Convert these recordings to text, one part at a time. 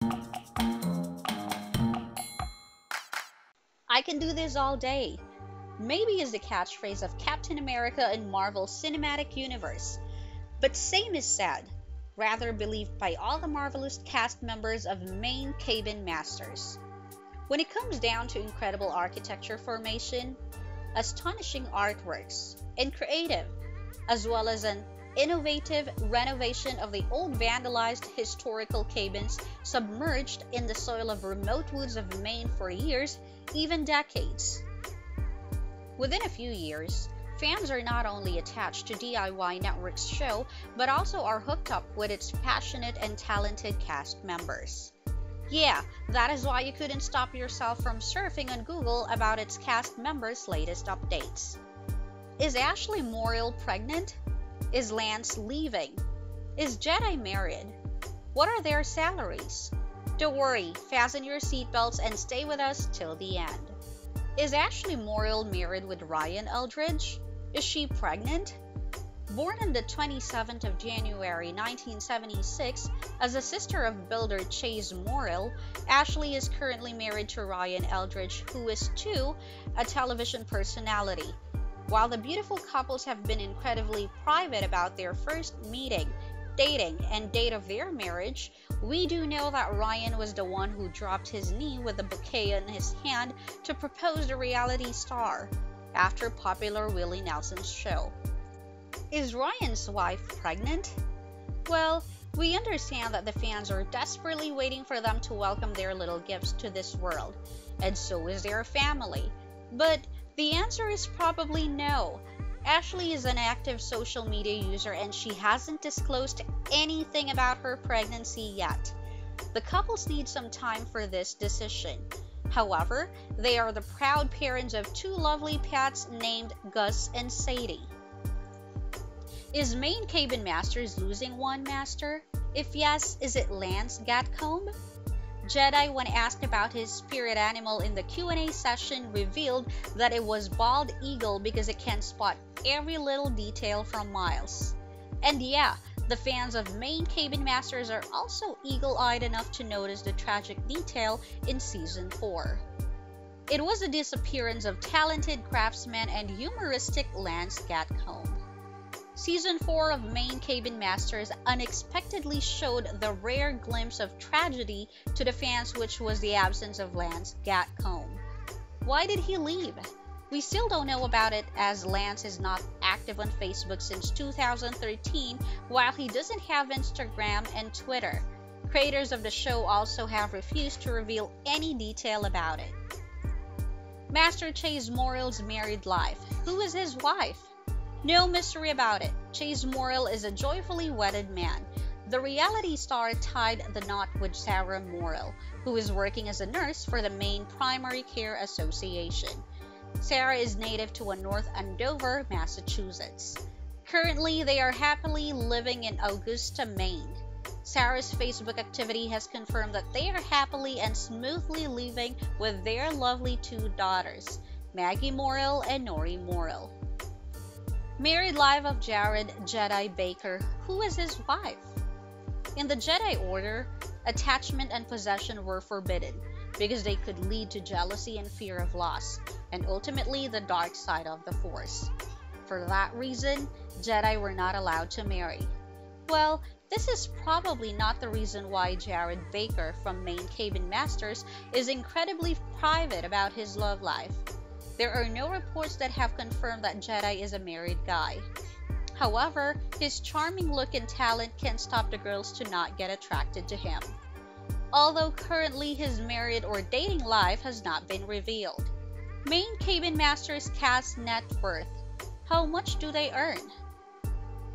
I can do this all day, maybe is the catchphrase of Captain America in Marvel Cinematic Universe. But same is said, rather believed by all the marvelous cast members of Maine Cabin Masters. When it comes down to incredible architecture formation, astonishing artworks, and creative, as well as an innovative renovation of the old vandalized historical cabins submerged in the soil of remote woods of Maine for years, even decades. Within a few years, fans are not only attached to DIY Network's show, but also are hooked up with its passionate and talented cast members. Yeah, that is why you couldn't stop yourself from surfing on Google about its cast members' latest updates. Is Ashley Morrill pregnant? Is Lance leaving? Is Jedi married? What are their salaries? Don't worry, fasten your seatbelts and stay with us till the end. Is Ashley Morrill married with Ryan Eldridge? Is she pregnant? Born on the 27th of January 1976 as a sister of builder Chase Morrill, Ashley is currently married to Ryan Eldridge, who is too a television personality. While the beautiful couples have been incredibly private about their first meeting, dating, and date of their marriage, we do know that Ryan was the one who dropped his knee with a bouquet in his hand to propose the reality star after popular Willie Nelson's show. Is Ryan's wife pregnant? Well, we understand that the fans are desperately waiting for them to welcome their little gifts to this world, and so is their family. But the answer is probably no. Ashley is an active social media user and she hasn't disclosed anything about her pregnancy yet. The couples need some time for this decision. However, they are the proud parents of two lovely pets named Gus and Sadie. Is Maine Cabin Masters losing one master? If yes, is it Lance Gatcomb? Jedi, when asked about his spirit animal in the Q&A session, revealed that it was bald eagle because it can spot every little detail from miles. And yeah, the fans of Maine Cabin Masters are also eagle-eyed enough to notice the tragic detail in Season 4. It was the disappearance of talented craftsman and humoristic Lance Gatcomb. Season 4 of Maine Cabin Masters unexpectedly showed the rare glimpse of tragedy to the fans, which was the absence of Lance Gatcomb. Why did he leave? We still don't know about it, as Lance is not active on Facebook since 2013, while he doesn't have Instagram and Twitter. Creators of the show also have refused to reveal any detail about it. Master Chase Morrill's married life. Who is his wife? No mystery about it. Chase Morrill is a joyfully wedded man. The reality star tied the knot with Sarah Morrill, who is working as a nurse for the Maine Primary Care Association. Sarah is native to North Andover, Massachusetts. Currently, they are happily living in Augusta, Maine. Sarah's Facebook activity has confirmed that they are happily and smoothly living with their lovely two daughters, Maggie Morrill and Nori Morrill. Married life of Jared Jedi Baker. Who is his wife? In the Jedi Order, attachment and possession were forbidden because they could lead to jealousy and fear of loss, and ultimately the dark side of the Force. For that reason, Jedi were not allowed to marry. Well, this is probably not the reason why Jared Baker from Maine Cabin Masters is incredibly private about his love life. There are no reports that have confirmed that Jedi is a married guy. However, his charming look and talent can stop the girls to not get attracted to him. Although currently his married or dating life has not been revealed. Maine Cabin Masters cast net worth. How much do they earn?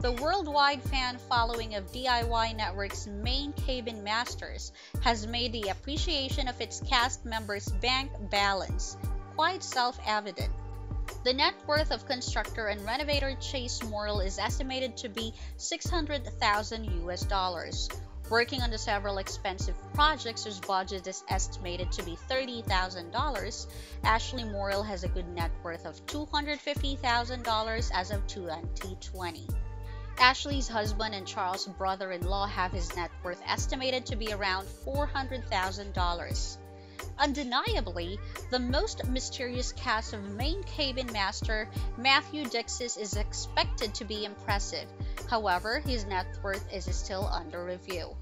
The worldwide fan following of DIY Network's Maine Cabin Masters has made the appreciation of its cast members' bank balance quite self-evident. The net worth of constructor and renovator Chase Morrill is estimated to be $600,000. Working on the several expensive projects whose budget is estimated to be $30,000, Ashley Morrill has a good net worth of $250,000 as of 2020. Ashley's husband and Charles' brother-in-law have his net worth estimated to be around $400,000. Undeniably, the most mysterious cast of Maine Cabin Master Matthew Dixon is expected to be impressive. However, his net worth is still under review.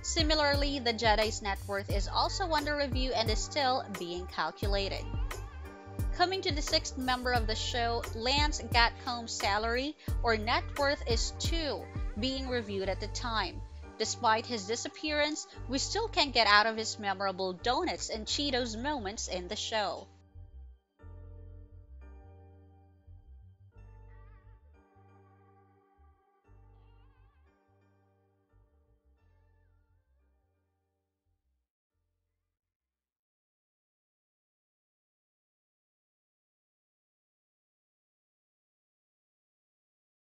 Similarly, the Jedi's net worth is also under review and is still being calculated. Coming to the sixth member of the show, Lance Gatcomb's salary or net worth is too being reviewed at the time. Despite his disappearance, we still can't get out of his memorable donuts and Cheetos moments in the show.